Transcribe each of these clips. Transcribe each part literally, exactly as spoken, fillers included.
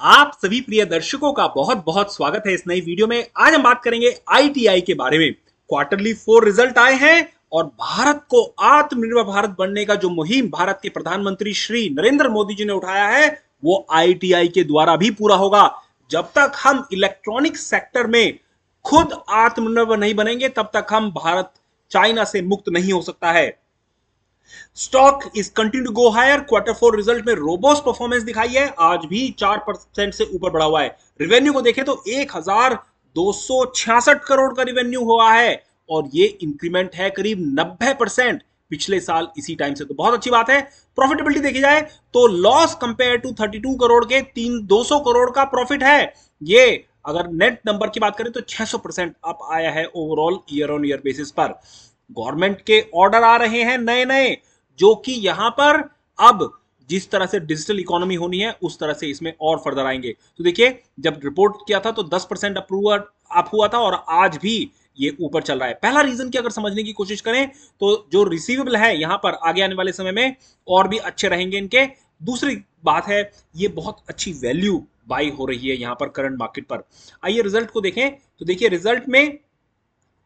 आप सभी प्रिय दर्शकों का बहुत बहुत स्वागत है इस नई वीडियो में। आज हम बात करेंगे आई टी आई के बारे में। क्वार्टरली फोर रिजल्ट आए हैं और भारत को आत्मनिर्भर भारत बनने का जो मुहिम भारत के प्रधानमंत्री श्री नरेंद्र मोदी जी ने उठाया है वो आई टी आई के द्वारा भी पूरा होगा। जब तक हम इलेक्ट्रॉनिक सेक्टर में खुद आत्मनिर्भर नहीं बनेंगे तब तक हम भारत चाइना से मुक्त नहीं हो सकता है। Stock is continue to go higher. Quarter four result में रोबस्ट परफॉर्मेंस दिखाई है, आज भी चार परसेंट से ऊपर बढ़ा हुआ है। रेवेन्यू को देखें तो एक हजार दो सौ छियासठ करोड़ का रेवेन्यू हुआ है और ये इंक्रीमेंट है करीब नब्बे परसेंट पिछले साल इसी टाइम से, तो बहुत अच्छी बात है। प्रॉफिटेबिलिटी देखी जाए तो लॉस कंपेयर टू बत्तीस करोड़ के तीन दो सौ करोड़ का प्रॉफिट है। ये अगर नेट नंबर की बात करें तो छह सौ परसेंट अप आया है overall year on year basis पर। गवर्नमेंट के ऑर्डर आ रहे हैं नए नए, जो कि यहां पर अब जिस तरह से डिजिटल इकोनॉमी होनी है उस तरह से इसमें और फर्दर आएंगे। तो देखिए, जब रिपोर्ट किया था तो दस परसेंट अप्रूवल अप हुआ था और आज भी ये ऊपर चल रहा है। पहला रीजन की अगर समझने की कोशिश करें तो जो रिसीवेबल है यहां पर आगे आने वाले समय में और भी अच्छे रहेंगे इनके। दूसरी बात है ये बहुत अच्छी वैल्यू बाई हो रही है यहां पर करंट मार्केट पर। आइए रिजल्ट को देखें तो देखिए रिजल्ट में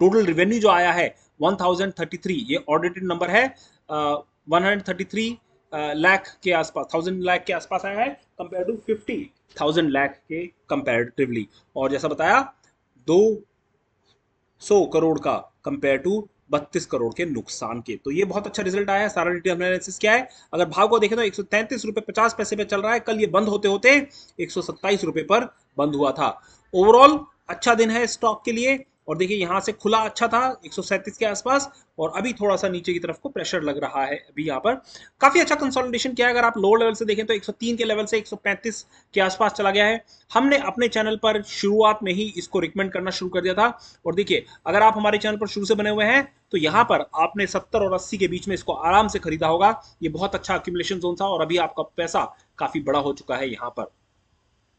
टोटल रेवेन्यू जो आया है एक हज़ार तैंतीस, ये ऑडिटेड नंबर है, एक हज़ार तैंतीस लाख के आसपास, थाउजेंड लाख के आसपास आया है compare to fifty thousand lakh के कंपेरेटिवली। और जैसा बताया दो सौ करोड़ का कंपेयर टू बत्तीस करोड़ के नुकसान के, तो ये बहुत अच्छा रिजल्ट आया है। सारा डिटेल हमने एनालिसिस किया है। अगर भाव को देखें तो एक सौ तैंतीस रुपये पचास पैसे पर चल रहा है, कल ये बंद होते होते एक सौ सत्ताईस रुपये पर बंद हुआ था। ओवरऑल अच्छा दिन है स्टॉक के लिए। और देखिए यहाँ से खुला अच्छा था एक सौ सैंतीस के आसपास और अभी थोड़ा सा नीचे की तरफ को प्रेशर लग रहा है। अभी यहाँ पर काफी अच्छा कंसोलिडेशन किया है। अगर आप लोअर लेवल से देखें तो एक सौ तीन के लेवल से एक सौ पैंतीस के आसपास चला गया है। हमने अपने चैनल पर शुरुआत में ही इसको रिकमेंड करना शुरू कर दिया था। और देखिए, अगर आप हमारे चैनल पर शुरू से बने हुए हैं तो यहाँ पर आपने सत्तर और अस्सी के बीच में इसको आराम से खरीदा होगा। ये बहुत अच्छा अक्यूमुलेशन जोन था और अभी आपका पैसा काफी बड़ा हो चुका है। यहाँ पर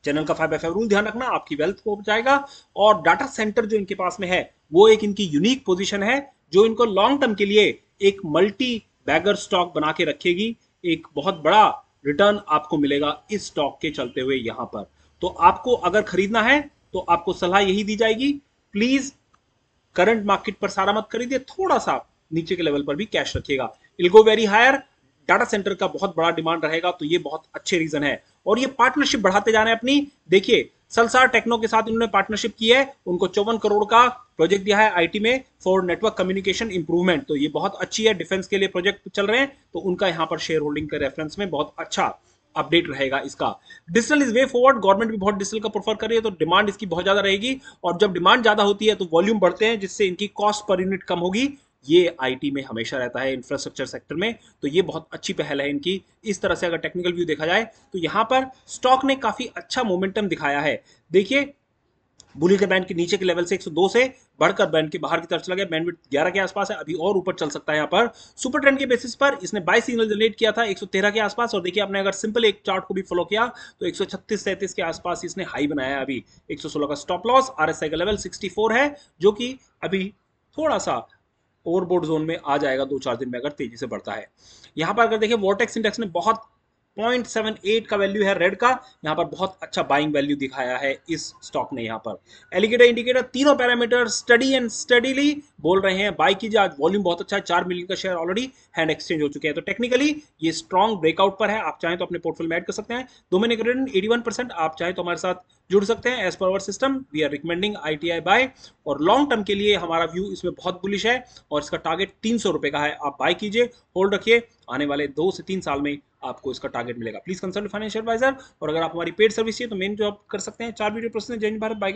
चैनल का फाइव बाई फाइव रूल ध्यान रखना, आपकी वेल्थ को बचाएगा। और डाटा सेंटर जो इनके पास में है वो एक इनकी यूनिक पोजीशन है जो इनको लॉन्ग टर्म के लिए एक मल्टी बैगर स्टॉक बना के रखेगी। एक बहुत बड़ा रिटर्न आपको मिलेगा इस स्टॉक के चलते हुए यहां पर। तो आपको अगर खरीदना है तो आपको सलाह यही दी जाएगी, प्लीज करंट मार्केट पर सारा मत खरीदिए, थोड़ा सा नीचे के लेवल पर भी कैश रखिएगा। I'll go very higher. Data centre का बहुत बड़ा डिमांड रहेगा, तो ये बहुत अच्छे रीजन है। और ये पार्टनरशिप बढ़ाते जा रहे हैं अपनी। देखिए सलसार टेक्नो के साथ इन्होंने पार्टनरशिप की है, उनको चौवन करोड़ का प्रोजेक्ट दिया है आईटी में फॉर नेटवर्क कम्युनिकेशन इंप्रूवमेंट, तो ये बहुत अच्छी है। डिफेंस के लिए प्रोजेक्ट चल रहे हैं तो उनका यहाँ पर शेयर होल्डिंग के रेफरेंस में बहुत अच्छा अपडेट रहेगा इसका। Digital is way forward. Government भी बहुत डिजिटल का प्रेफर कर रही है, तो डिमांड इसकी बहुत ज्यादा रहेगी। और जब डिमांड ज्यादा होती है तो वॉल्यूम बढ़ते हैं जिससे इनकी कॉस्ट पर यूनिट कम होगी। ये आईटी में हमेशा रहता है इंफ्रास्ट्रक्चर सेक्टर में, तो ये बहुत अच्छी पहल है इनकी। इस तरह से अगर टेक्निकल व्यू देखा जाए तो यहाँ पर स्टॉक ने काफी अच्छा मोमेंटम दिखाया है। देखिए बुलिकर बैंड के नीचे के लेवल से एक सौ दो से बढ़कर बैंड के बाहर की तरफ चला गया, बैंडविड्थ ग्यारह के आसपास है, अभी और ऊपर चल सकता है। यहाँ पर सुपर ट्रेंड के बेसिस पर इसने बाई सिग्नल जनरेट किया था एक सौ तेरह के आसपास। और देखिए आपने अगर सिंपल एक चार्ट को भी फॉलो किया तो एक सौ छत्तीस सैंतीस के आसपास इसने हाई बनाया है। अभी एक सौ सोलह का stop loss, R S I का लेवल सिक्सटी फोर है जो कि अभी थोड़ा सा ओवरबोर्ड जोन में आ जाएगा दो चार दिन में अगर तेजी से बढ़ता है। यहाँ पर अगर देखिए वॉर्टेक्स इंडेक्स ने बहुत पॉइंट सेवन एट का वैल्यू है रेड का, यहाँ पर बहुत अच्छा बाइंग वैल्यू दिखाया है इस स्टॉक ने। यहाँ पर एलिगेटर इंडिकेटर तीनों पैरामीटर स्टडी एंड स्टडीली बोल रहे हैं बाई की जाए। वॉल्यूम बहुत अच्छा है, चार मिलियन का शेयर ऑलरेडी हैंड एक्सचेंज हो चुके हैं, तो टेक्निकली ये स्ट्रॉन्ग ब्रेकआउट पर है। आप चाहें तो अपने पोर्टफोलियो में ऐड कर सकते हैं। डोमिनिक रिटर्न एटी वन परसेंट, आप चाहें तो हमारे साथ जुड़ सकते हैं। As per our system we are recommending I T I buy. और लॉन्ग टर्म के लिए हमारा व्यू इसमें बहुत बुलिश है और इसका टारगेट तीन सौ रुपये का है। आप बाय कीजिए, होल्ड रखिए, आने वाले दो से तीन साल में आपको इसका टारगेट मिलेगा। Please consult financial adviser. और अगर आप हमारी पेड सर्विस चाहिए तो मेन जॉब कर सकते हैं। चार वीडियो प्रोसेस जय हिंद भारत बाय।